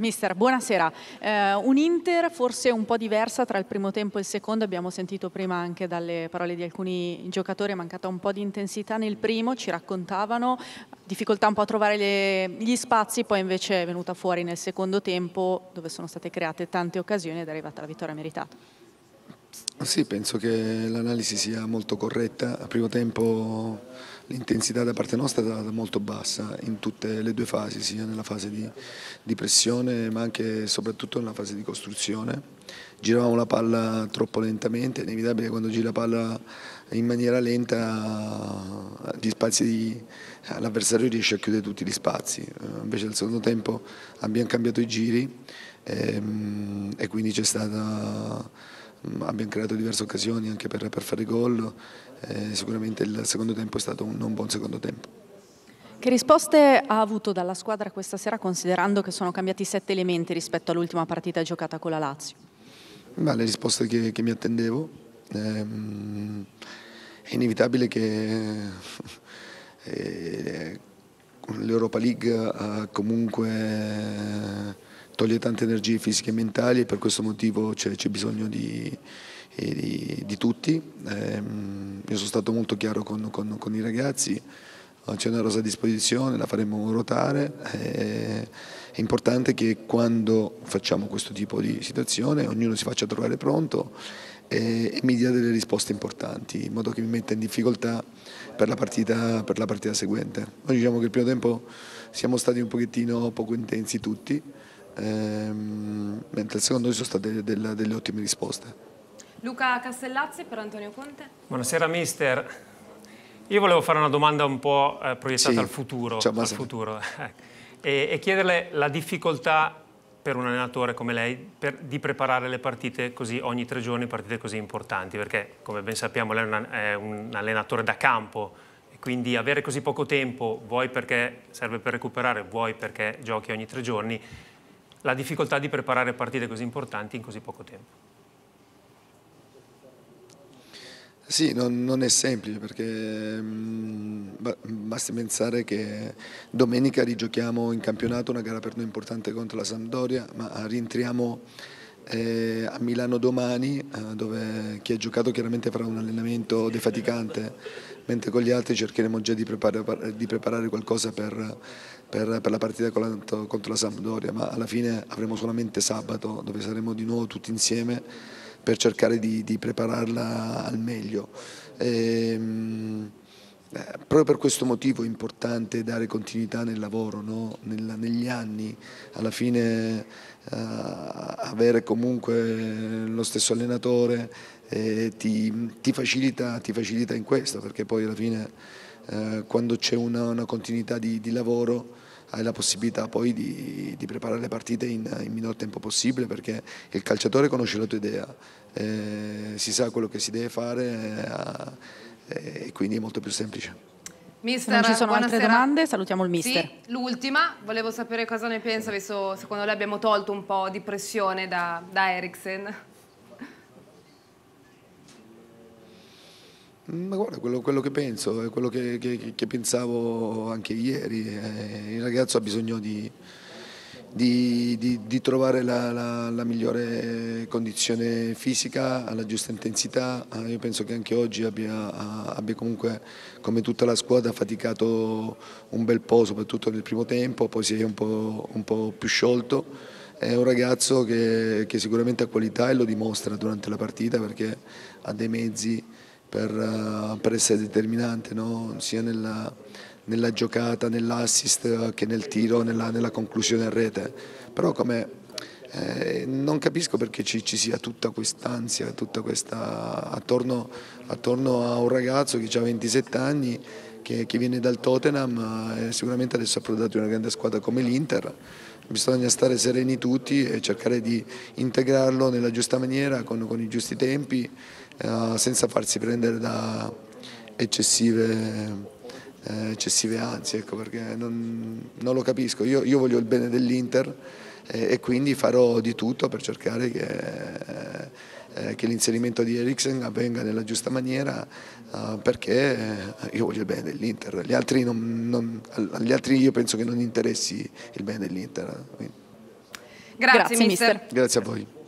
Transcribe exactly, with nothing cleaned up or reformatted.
Mister, buonasera. Eh, un Inter forse un po' diversa tra il primo tempo e il secondo, abbiamo sentito prima anche dalle parole di alcuni giocatori, è mancata un po' di intensità nel primo, ci raccontavano, difficoltà un po' a trovare le, gli spazi, poi invece è venuta fuori nel secondo tempo dove sono state create tante occasioni ed è arrivata la vittoria meritata. Sì, penso che l'analisi sia molto corretta. Al primo tempo l'intensità da parte nostra è stata molto bassa in tutte le due fasi, sia nella fase di, di pressione ma anche e soprattutto nella fase di costruzione. Giravamo la palla troppo lentamente, è inevitabile quando gira la palla in maniera lenta l'avversario riesce a chiudere tutti gli spazi. Invece nel secondo tempo abbiamo cambiato i giri e, e quindi c'è stata... Abbiamo creato diverse occasioni anche per, per fare gol, eh, sicuramente il secondo tempo è stato un non buon secondo tempo. Che risposte ha avuto dalla squadra questa sera, considerando che sono cambiati sette elementi rispetto all'ultima partita giocata con la Lazio? Ma le risposte che, che mi attendevo, ehm, è inevitabile che eh, l'Europa League eh, comunque... Eh, toglie tante energie fisiche e mentali e per questo motivo c'è bisogno di, di, di tutti. Io sono stato molto chiaro con, con, con i ragazzi, c'è una rosa a disposizione, la faremo ruotare. È importante che quando facciamo questo tipo di situazione ognuno si faccia trovare pronto e, e mi dia delle risposte importanti, in modo che mi metta in difficoltà per la partita, per la partita seguente. Noi diciamo che il primo tempo siamo stati un pochettino poco intensi tutti, mentre il secondo ci sono state delle, delle ottime risposte. Luca Castellazzi per Antonio Conte. Buonasera mister, io volevo fare una domanda un po' proiettata sì, al futuro, al futuro. e, e chiederle la difficoltà per un allenatore come lei per, di preparare le partite così ogni tre giorni, partite così importanti, perché come ben sappiamo lei è, una, è un allenatore da campo. Quindi avere così poco tempo, vuoi perché serve per recuperare, vuoi perché giochi ogni tre giorni, la difficoltà di preparare partite così importanti in così poco tempo. Sì, non, non è semplice perché mh, basti pensare che domenica rigiochiamo in campionato una gara per noi importante contro la Sampdoria, ma rientriamo eh, a Milano domani, eh, dove chi ha giocato chiaramente farà un allenamento defaticante, mentre con gli altri cercheremo già di preparare, di preparare qualcosa per, per, per la partita contro, contro la Sampdoria, ma alla fine avremo solamente sabato dove saremo di nuovo tutti insieme per cercare di, di prepararla al meglio. E, Eh, proprio per questo motivo è importante dare continuità nel lavoro, no? Nel, negli anni, alla fine eh, avere comunque lo stesso allenatore eh, ti, ti, facilita, ti facilita in questo, perché poi alla fine eh, quando c'è una, una continuità di, di lavoro hai la possibilità poi di, di preparare le partite in, in minor tempo possibile, perché il calciatore conosce la tua idea, eh, si sa quello che si deve fare. Eh, E quindi è molto più semplice. Mister, non ci sono altre domande, salutiamo il mister. Sì, l'ultima, volevo sapere cosa ne pensa, visto secondo lei abbiamo tolto un po' di pressione da, da Eriksen. Ma guarda, quello, quello che penso, è quello che, che, che pensavo anche ieri, eh, il ragazzo ha bisogno di... Di, di, di trovare la, la, la migliore condizione fisica, alla giusta intensità. Io penso che anche oggi abbia, abbia comunque, come tutta la squadra, faticato un bel po', soprattutto nel primo tempo, poi si è un po', un po' più sciolto. È un ragazzo che, che sicuramente ha qualità e lo dimostra durante la partita, perché ha dei mezzi per, per essere determinante, no? Sia nella... nella giocata, nell'assist che nel tiro, nella, nella conclusione a rete. Però come, eh, non capisco perché ci, ci sia tutta quest'ansia, tutta questa attorno, attorno a un ragazzo che ha ventisette anni, che, che viene dal Tottenham, eh, sicuramente adesso è approdato in una grande squadra come l'Inter. Bisogna stare sereni tutti e cercare di integrarlo nella giusta maniera, con, con i giusti tempi, eh, senza farsi prendere da eccessive... Eh, eccessive ansie, ecco, perché non, non lo capisco. Io, io voglio il bene dell'Inter eh, e quindi farò di tutto per cercare che, eh, che l'inserimento di Eriksen avvenga nella giusta maniera, eh, perché io voglio il bene dell'Inter. Gli altri non, non, agli altri io penso che non interessi il bene dell'Inter. Grazie, Grazie mister. mister. Grazie a voi.